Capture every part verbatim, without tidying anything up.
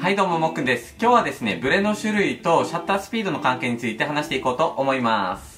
はいどうも、もっくんです。今日はですね、ブレの種類とシャッタースピードの関係について話していこうと思います。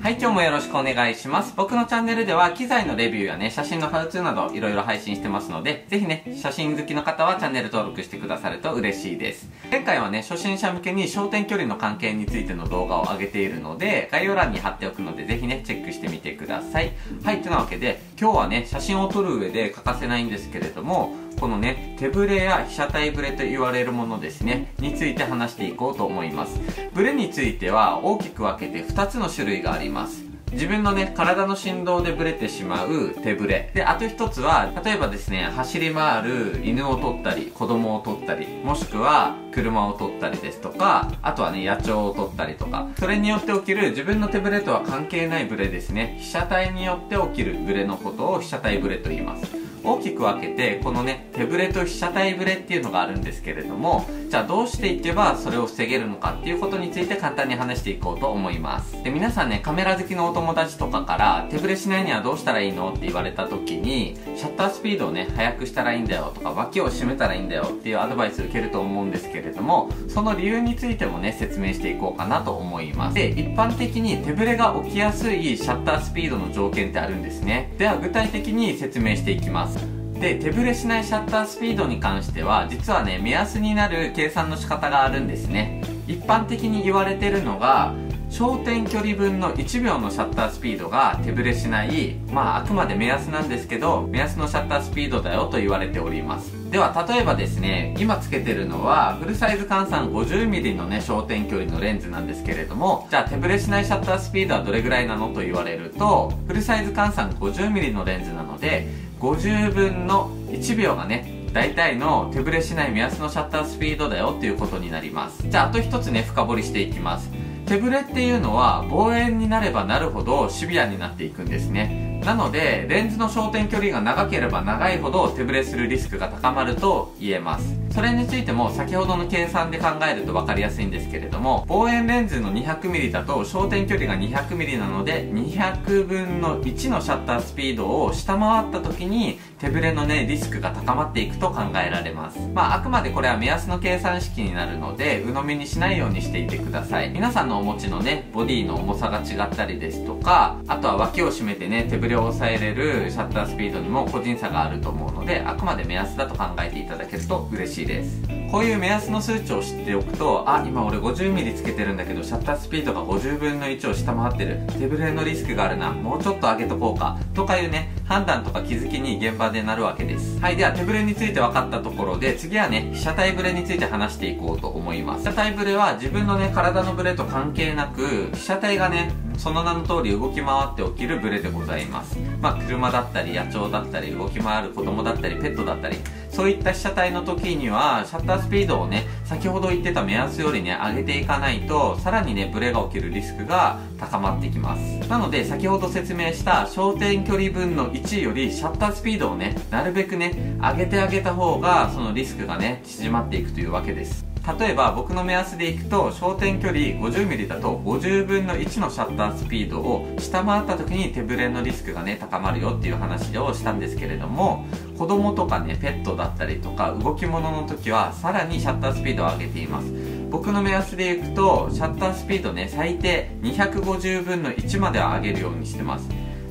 はい、今日もよろしくお願いします。僕のチャンネルでは機材のレビューやね、写真のハウツーなどいろいろ配信してますので、ぜひね、写真好きの方はチャンネル登録してくださると嬉しいです。前回はね、初心者向けに焦点距離の関係についての動画を上げているので、概要欄に貼っておくので、ぜひね、チェックしてみてください。はい、というわけで、今日はね、写真を撮る上で欠かせないんですけれども、このね、手ブレや被写体ブレと言われるものですね、について話していこうと思います。ブレについては大きく分けてふたつの種類があります。自分のね、体の振動でブレてしまう手ブレ。で、あと一つは、例えばですね、走り回る犬を撮ったり、子供を撮ったり、もしくは車を撮ったりですとか、あとはね、野鳥を撮ったりとか、それによって起きる自分の手ブレとは関係ないブレですね。被写体によって起きるブレのことを被写体ブレと言います。大きく分けて、このね、手ブレと被写体ブレっていうのがあるんですけれども、じゃあどうしていけばそれを防げるのかっていうことについて簡単に話していこうと思います。で、皆さんね、カメラ好きのお友達とかから、手ブレしないにはどうしたらいいのって言われた時に、シャッタースピードをね、速くしたらいいんだよとか、脇を締めたらいいんだよっていうアドバイスを受けると思うんですけれども、その理由についてもね、説明していこうかなと思います。で、一般的に手ブレが起きやすいシャッタースピードの条件ってあるんですね。では具体的に説明していきます。で、手ブレしないシャッタースピードに関しては、実はね、目安になる計算の仕方があるんですね。一般的に言われてるのが、焦点距離分のいちびょうのシャッタースピードが手ブレしない、まああくまで目安なんですけど、目安のシャッタースピードだよと言われております。では例えばですね、今つけてるのはフルサイズ換算 ごじゅうミリ のね、焦点距離のレンズなんですけれども、じゃあ手ブレしないシャッタースピードはどれぐらいなのと言われると、フルサイズ換算 ごじゅうミリ のレンズなので、ごじゅうぶんのいちびょうがね、大体の手ブレしない目安のシャッタースピードだよっていうことになります。じゃああと一つね、深掘りしていきます。手ブレっていうのは望遠になればなるほどシビアになっていくんですね。なので、レンズの焦点距離が長ければ長いほど手ブレするリスクが高まると言えます。それについても先ほどの計算で考えると分かりやすいんですけれども、望遠レンズの にひゃくミリ だと焦点距離が にひゃくミリ なので、にひゃくぶんのいちのシャッタースピードを下回った時に手ブレのね、リスクが高まっていくと考えられます。まああくまでこれは目安の計算式になるので、鵜呑みにしないようにしていてください。皆さんのお持ちのね、ボディの重さが違ったりですとか、あとは脇を締めてね、手ブレを抑えれるシャッタースピードにも個人差があると思うので、あくまで目安だと考えていただけると嬉しいです。ですこういう目安の数値を知っておくと、あ、今俺 ごじゅうミリ つけてるんだけどシャッタースピードがごじゅうぶんのいちを下回ってる、手ブレのリスクがあるな、もうちょっと上げとこうかとかいうね、判断とか気づきに現場でなるわけです。はい、では手ブレについて分かったところで、次はね、被写体ブレについて話していこうと思います。被写体ブレは自分のね、体のブレと関係なく、被写体がね、その名の通り動き回って起きるブレでございます。まあ車だったり野鳥だったり動き回る子供だったりペットだったり、そういった被写体の時にはシャッタースピードをね、先ほど言ってた目安よりね、上げていかないと、さらにね、ブレが起きるリスクが高まってきます。なので先ほど説明した焦点距離分のいちよりシャッタースピードをね、なるべくね、上げてあげた方がそのリスクがね、縮まっていくというわけです。例えば僕の目安でいくと、焦点距離 ごじゅうミリ だとごじゅうぶんのいちのシャッタースピードを下回った時に手ブレのリスクがね、高まるよっていう話をしたんですけれども、子供とかね、ペットだったりとか動き物の時はさらにシャッタースピードを上げています。僕の目安でいくと、シャッタースピードね、最低にひゃくごじゅうぶんのいちまでは上げるようにしてます。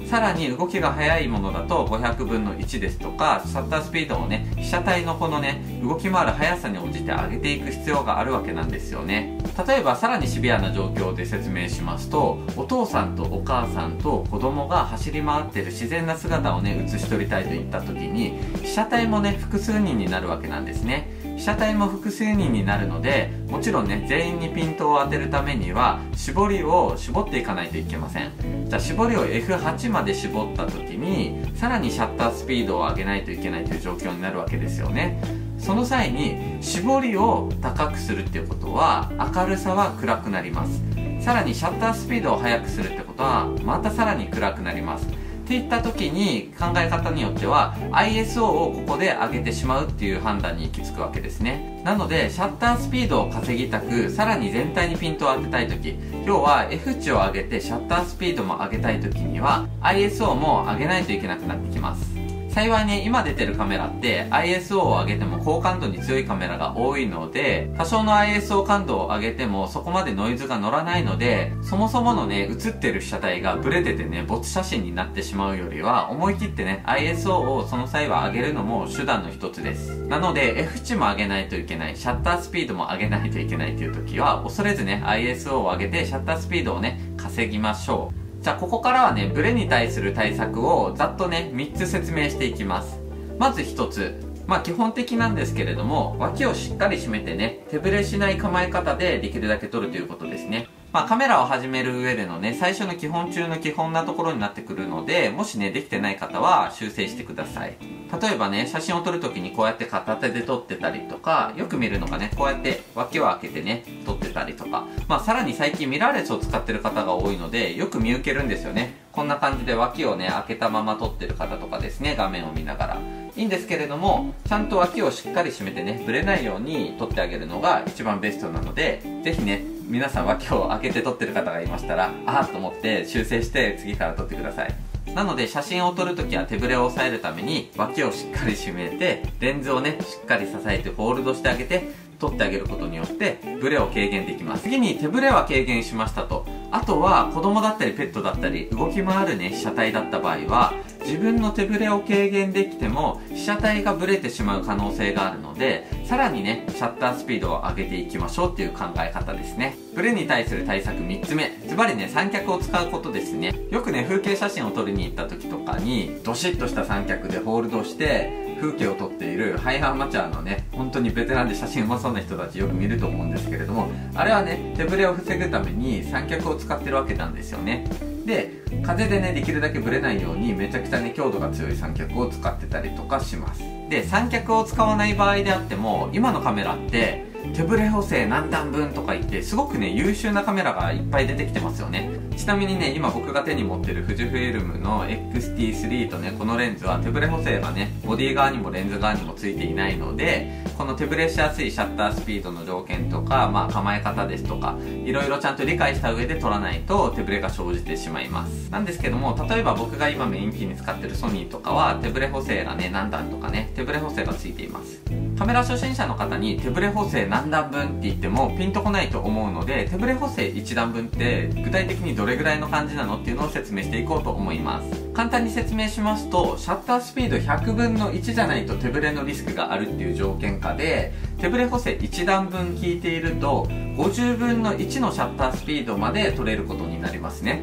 さらに動きが速いものだとごひゃくぶんのいちですとか、シャッタースピードをね、被写体のこのね、動き回る速さに応じて上げていく必要があるわけなんですよね。例えばさらにシビアな状況で説明しますと、お父さんとお母さんと子供が走り回ってる自然な姿をね、写し取りたいといった時に、被写体もね、複数人になるわけなんですね。被写体も複数人になるので、もちろんね全員にピントを当てるためには絞りを絞っていかないといけません。じゃあ絞りを エフはち まで絞った時にさらにシャッタースピードを上げないといけないという状況になるわけですよね。その際に絞りを高くするっていうことは明るさは暗くなります。さらにシャッタースピードを速くするってことはまたさらに暗くなります。っていった時に考え方によっては アイエスオー をここで上げてしまうっていう判断に行き着くわけですね。なのでシャッタースピードを稼ぎたく、さらに全体にピントを当てたい時、要は F 値を上げてシャッタースピードも上げたい時には アイエスオー も上げないといけなくなってきます。幸いに今出てるカメラって アイエスオー を上げても高感度に強いカメラが多いので、多少の アイエスオー 感度を上げてもそこまでノイズが乗らないので、そもそものね映ってる被写体がブレててね没写真になってしまうよりは、思い切ってね アイエスオー をその際は上げるのも手段の一つです。なので F 値も上げないといけない、シャッタースピードも上げないといけないという時は恐れずね アイエスオー を上げてシャッタースピードをね稼ぎましょう。じゃあここからはねブレに対する対策をざっとねみっつ説明していきます。まずひとつ、まあ基本的なんですけれども、脇をしっかり締めてね手ブレしない構え方でできるだけ撮るということですね。まあカメラを始める上でのね最初の基本中の基本なところになってくるので、もしねできてない方は修正してください。例えばね写真を撮るときにこうやって片手で撮ってたりとか、よく見るのがねこうやって脇を開けてね撮ってたりとか、まあさらに最近ミラーレスを使ってる方が多いのでよく見受けるんですよね。こんな感じで脇をね開けたまま撮ってる方とかですね、画面を見ながらいいんですけれども、ちゃんと脇をしっかり締めてねブレないように撮ってあげるのが一番ベストなので、ぜひね皆さん脇を開けて撮ってる方がいましたら、あーと思って修正して次から撮ってください。なので写真を撮るときは手ぶれを抑えるために脇をしっかり締めて、レンズをねしっかり支えてホールドしてあげて撮ってあげることによってブレを軽減できます。次に手ぶれは軽減しましたと。あとは子供だったりペットだったり動き回るね被写体だった場合は、自分の手ぶれを軽減できても被写体がブレてしまう可能性があるので、さらにねシャッタースピードを上げていきましょうっていう考え方ですね。ブレに対する対策みっつめ、ズバリね三脚を使うことですね。よくね風景写真を撮りに行った時とかにドシッとした三脚でホールドして風景を撮っているハイアマチュアのね本当にベテランで写真うまそうな人たちよく見ると思うんですけれども、あれはね手ぶれを防ぐために三脚を使ってるわけなんですよね。で風でねできるだけブレないようにめちゃくちゃね強度が強い三脚を使ってたりとかします。で三脚を使わない場合であっても、今のカメラって手ブレ補正何段分とか言ってすごくね優秀なカメラがいっぱい出てきてますよね。ちなみにね今僕が手に持ってる富士フイルムの エックスティースリー とねこのレンズは手ブレ補正がねボディ側にもレンズ側にもついていないので、この手ブレしやすいシャッタースピードの条件とか、まあ構え方ですとかいろいろちゃんと理解した上で撮らないと手ブレが生じてしまいます。なんですけども、例えば僕が今メイン機に使ってるソニーとかは手ブレ補正がね何段とかね手ブレ補正がついています。カメラ初心者の方に手ブレ補正何段分って言ってもピンとこないと思うので、手ブレ補正いち段分って具体的にどれぐらいの感じなのっていうのを説明していこうと思います。簡単に説明しますと、シャッタースピードひゃくぶんのいちじゃないと手ブレのリスクがあるっていう条件下で、手ブレ補正いち段分効いているとごじゅうぶんのいちのシャッタースピードまで取れることになりますね。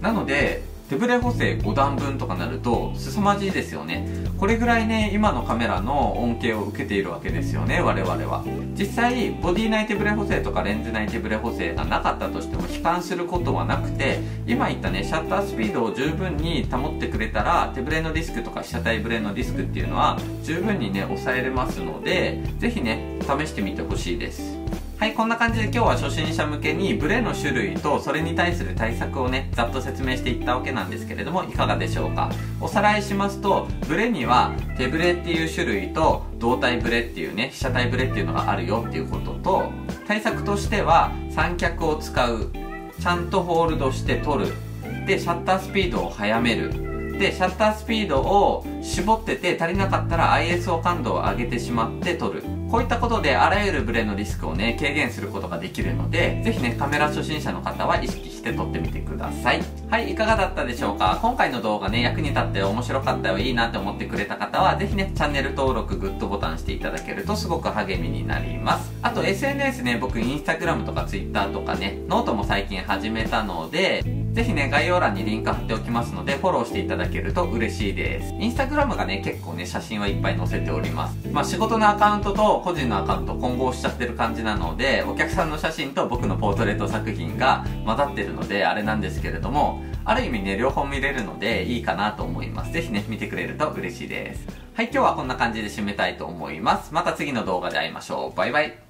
なので手ブレ補正ご段分とかなると凄まじいですよね。これぐらいね今のカメラの恩恵を受けているわけですよね我々は。実際ボディ内手ブレ補正とかレンズ内手ブレ補正がなかったとしても悲観することはなくて、今言ったねシャッタースピードを十分に保ってくれたら手ブレのリスクとか被写体ブレのリスクっていうのは十分にね抑えれますので、ぜひね試してみてほしいです。はい、こんな感じで今日は初心者向けにブレの種類とそれに対する対策をねざっと説明していったわけなんですけれども、いかがでしょうか。おさらいしますと、ブレには手ブレっていう種類と胴体ブレっていうね被写体ブレっていうのがあるよっていうことと、対策としては三脚を使う、ちゃんとホールドして撮る、でシャッタースピードを速める、でシャッタースピードを絞ってて足りなかったら アイエスオー 感度を上げてしまって撮る。こういったことであらゆるブレのリスクをね軽減することができるので、ぜひねカメラ初心者の方は意識して撮ってみてください。はい、いかがだったでしょうか。今回の動画ね役に立って面白かったよ、いいなって思ってくれた方はぜひねチャンネル登録、グッドボタンしていただけるとすごく励みになります。あと エスエヌエス ね、僕 インスタグラム とか ツイッター とかねノートも最近始めたので、ぜひね、概要欄にリンク貼っておきますので、フォローしていただけると嬉しいです。インスタグラムがね、結構ね、写真はいっぱい載せております。まあ、仕事のアカウントと個人のアカウント混合しちゃってる感じなので、お客さんの写真と僕のポートレート作品が混ざってるので、あれなんですけれども、ある意味ね、両方見れるのでいいかなと思います。ぜひね、見てくれると嬉しいです。はい、今日はこんな感じで締めたいと思います。また次の動画で会いましょう。バイバイ。